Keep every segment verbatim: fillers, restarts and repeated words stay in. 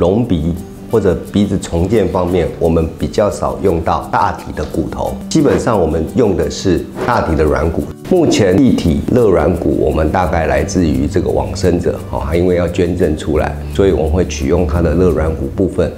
隆鼻或者鼻子重建方面，我们比较少用到大体的骨头，基本上我们用的是大体的软骨。目前地体肋软骨我们大概来自于这个往生者哦，他因为要捐赠出来，所以我们会取用他的肋软骨部分。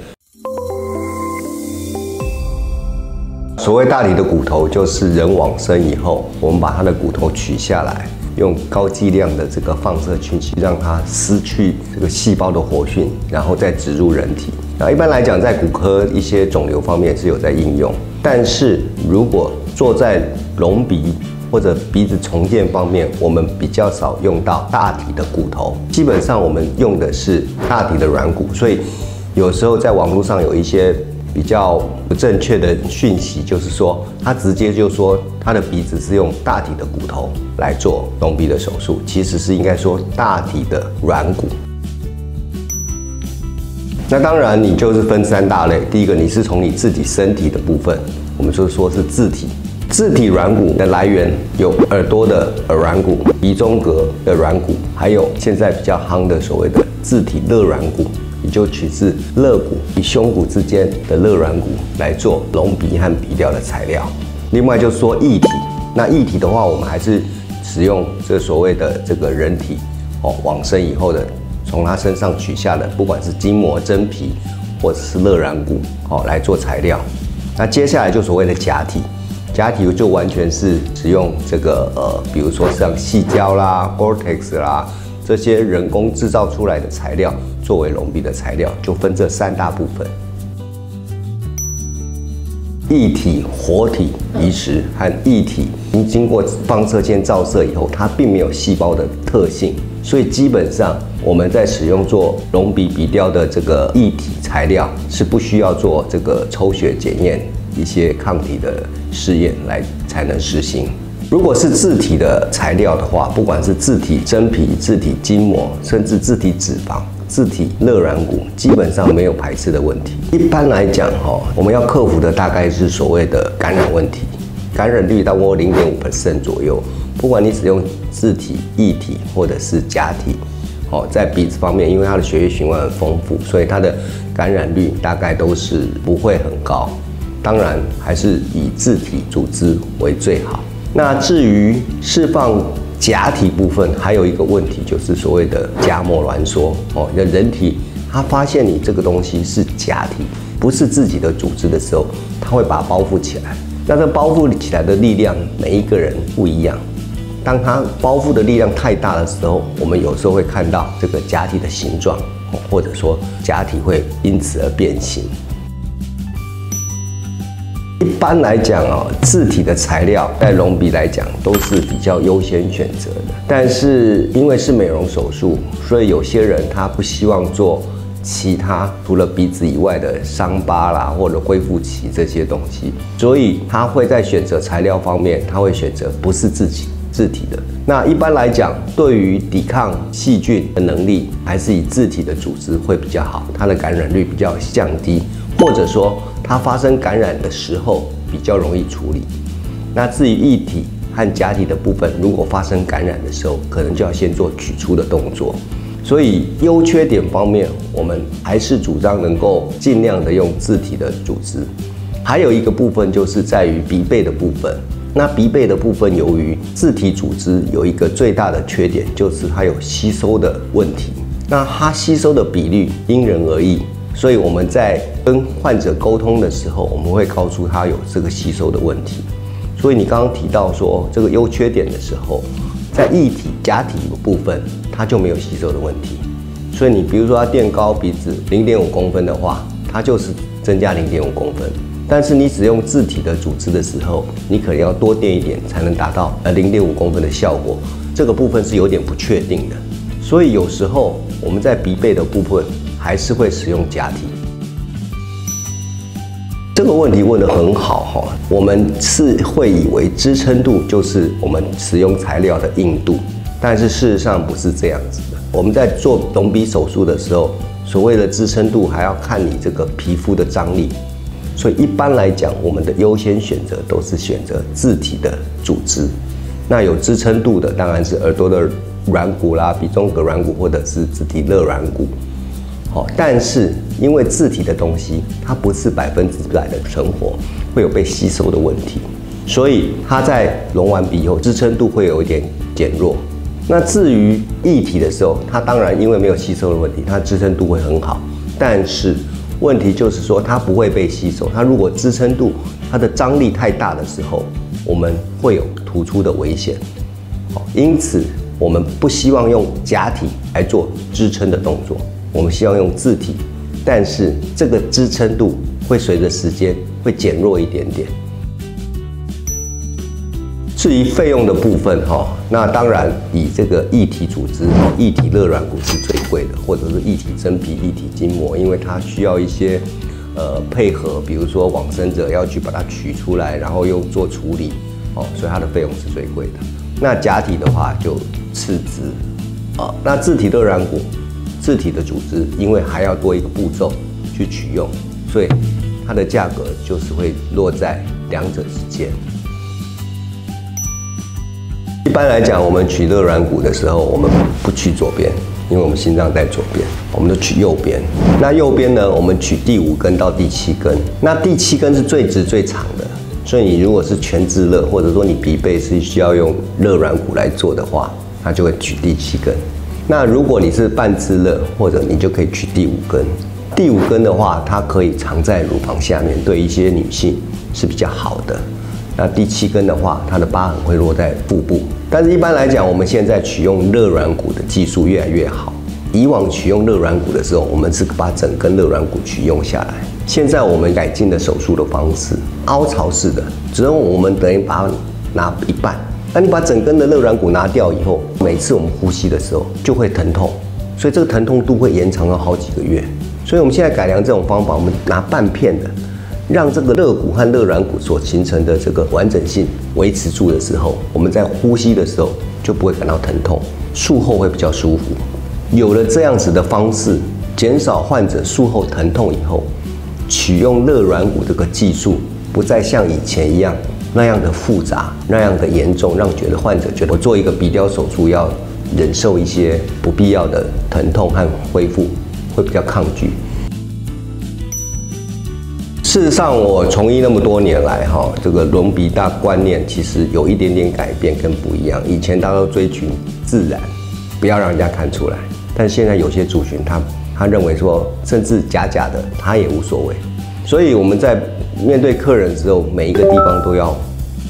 所谓大体的骨头，就是人往生以后，我们把他的骨头取下来，用高剂量的这个放射去让它失去这个细胞的活性，然后再植入人体。那一般来讲，在骨科一些肿瘤方面是有在应用，但是如果做在隆鼻或者鼻子重建方面，我们比较少用到大体的骨头，基本上我们用的是大体的软骨，所以有时候在网络上有一些 比较不正确的讯息，就是说他直接就说他的鼻子是用大体的骨头来做隆鼻的手术，其实是应该说大体的软骨。那当然，你就是分三大类，第一个你是从你自己身体的部分，我们就说是自体。 自体软骨的来源有耳朵的耳软骨、鼻中隔的软骨，还有现在比较夯的所谓的自体肋软骨，也就取自肋骨与胸骨之间的肋软骨来做隆鼻和鼻雕的材料。另外就是说异体，那异体的话，我们还是使用这所谓的这个人体哦往生以后的，从他身上取下的，不管是筋膜、真皮或者是肋软骨哦来做材料。那接下来就所谓的假体。 假体就完全是使用这个呃，比如说像矽胶啦、Gore-Tex 啦这些人工制造出来的材料作为隆鼻的材料，就分这三大部分：异体、活体移植和异体经经过放射线照射以后，它并没有细胞的特性，所以基本上我们在使用做隆鼻鼻雕的这个异体材料是不需要做这个抽血检验 一些抗体的试验来才能实行。如果是自体的材料的话，不管是自体真皮、自体筋膜，甚至自体脂肪、自体肋软骨，基本上没有排斥的问题。一般来讲，哈，我们要克服的大概是所谓的感染问题，感染率大概零点五 percent 左右。不管你使用自体、异体或者是假体，哦，在鼻子方面，因为它的血液循环很丰富，所以它的感染率大概都是不会很高。 当然，还是以自体组织为最好。那至于释放假体部分，还有一个问题就是所谓的假膜挛缩哦。那人体它发现你这个东西是假体，不是自己的组织的时候，它会把它包覆起来。那这包覆起来的力量，每一个人不一样。当它包覆的力量太大的时候，我们有时候会看到这个假体的形状，或者说假体会因此而变形。 一般来讲哦，自体的材料在隆鼻来讲都是比较优先选择的。但是因为是美容手术，所以有些人他不希望做其他除了鼻子以外的伤疤啦，或者恢复期这些东西，所以他会在选择材料方面，他会选择不是自己自体的。那一般来讲，对于抵抗细菌的能力，还是以自体的组织会比较好，它的感染率比较降低，或者说 它发生感染的时候比较容易处理。那至于异体和假体的部分，如果发生感染的时候，可能就要先做取出的动作。所以优缺点方面，我们还是主张能够尽量的用自体的组织。还有一个部分就是在于鼻背的部分。那鼻背的部分，由于自体组织有一个最大的缺点，就是它有吸收的问题。那它吸收的比率因人而异。 所以我们在跟患者沟通的时候，我们会告诉他有这个吸收的问题。所以你刚刚提到说这个优缺点的时候，在异体、假体的部分，它就没有吸收的问题。所以你比如说它垫高鼻子 零点五 公分的话，它就是增加 零点五 公分。但是你使用自体的组织的时候，你可能要多垫一点才能达到呃 零点五 公分的效果。这个部分是有点不确定的。所以有时候我们在鼻背的部分 还是会使用假体。这个问题问得很好哈，我们是会以为支撑度就是我们使用材料的硬度，但是事实上不是这样子的。我们在做隆鼻手术的时候，所谓的支撑度还要看你这个皮肤的张力，所以一般来讲，我们的优先选择都是选择自体的组织。那有支撑度的当然是耳朵的软骨啦、鼻中隔软骨或者是自体肋软骨。好，但是因为自体的东西，它不是百分之百的存活，会有被吸收的问题，所以它在溶完笔以后，支撑度会有一点减弱。那至于液体的时候，它当然因为没有吸收的问题，它支撑度会很好，但是问题就是说它不会被吸收。它如果支撑度它的张力太大的时候，我们会有突出的危险。好，因此我们不希望用假体来做支撑的动作。 我们希望用自体，但是这个支撑度会随着时间会减弱一点点。至于费用的部分哈，那当然以这个异体组织、异体肋软骨是最贵的，或者是异体真皮、异体筋膜，因为它需要一些呃配合，比如说往生者要去把它取出来，然后又做处理哦，所以它的费用是最贵的。那假体的话就次之啊，那自体肋软骨。 自体的组织，因为还要多一个步骤去取用，所以它的价格就是会落在两者之间。一般来讲，我们取肋软骨的时候，我们不取左边，因为我们心脏在左边，我们都取右边。那右边呢，我们取第五根到第七根。那第七根是最直最长的，所以你如果是全自肋，或者说你鼻背是需要用肋软骨来做的话，它就会取第七根。 那如果你是半自肋，或者你就可以取第五根。第五根的话，它可以藏在乳房下面，对一些女性是比较好的。那第七根的话，它的疤痕会落在腹部。但是一般来讲，我们现在取用肋软骨的技术越来越好。以往取用肋软骨的时候，我们是把整根肋软骨取用下来。现在我们改进了手术的方式，凹槽式的，只能我们等于把它拿一半。 那你把整根的肋软骨拿掉以后，每次我们呼吸的时候就会疼痛，所以这个疼痛度会延长到好几个月。所以我们现在改良这种方法，我们拿半片的，让这个肋骨和肋软骨所形成的这个完整性维持住的时候，我们在呼吸的时候就不会感到疼痛，术后会比较舒服。有了这样子的方式，减少患者术后疼痛以后，取用肋软骨这个技术不再像以前一样。 那样的复杂，那样的严重，让觉得患者觉得我做一个鼻雕手术要忍受一些不必要的疼痛和恢复，会比较抗拒。事实上，我从医那么多年来，哈，这个隆鼻大观念其实有一点点改变跟不一样。以前大家都追寻自然，不要让人家看出来，但现在有些族群他他认为说，甚至假假的他也无所谓。所以我们在 面对客人之后，每一个地方都要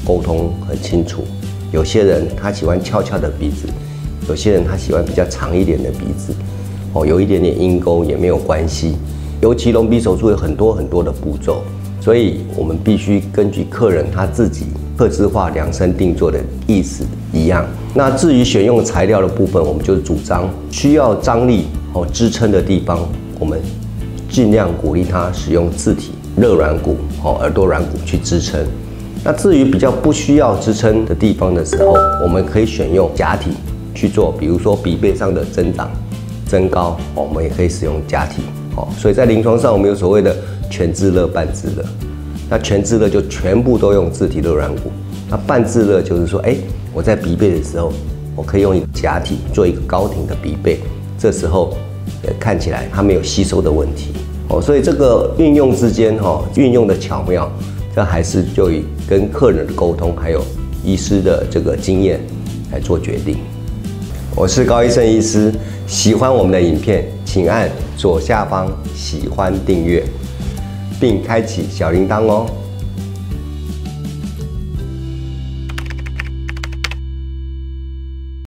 沟通很清楚。有些人他喜欢翘翘的鼻子，有些人他喜欢比较长一点的鼻子，哦，有一点点鹰钩也没有关系。尤其隆鼻手术有很多很多的步骤，所以我们必须根据客人他自己客制化量身定做的意思一样。那至于选用材料的部分，我们就主张需要张力哦支撑的地方，我们尽量鼓励他使用自体 肋软骨、哦耳朵软骨去支撑。那至于比较不需要支撑的地方的时候，我们可以选用假体去做，比如说鼻背上的增长、增高、哦，我们也可以使用假体。哦，所以在临床上我们有所谓的全自肋、半自肋。那全自肋就全部都用自体肋软骨，那半自肋就是说，哎、欸，我在鼻背的时候，我可以用一个假体做一个高挺的鼻背，这时候看起来它没有吸收的问题。 哦，所以这个运用之间哈，运用的巧妙，这还是就以跟客人的沟通，还有医师的这个经验来做决定。我是高医胜医师，喜欢我们的影片，请按左下方喜欢订阅，并开启小铃铛哦。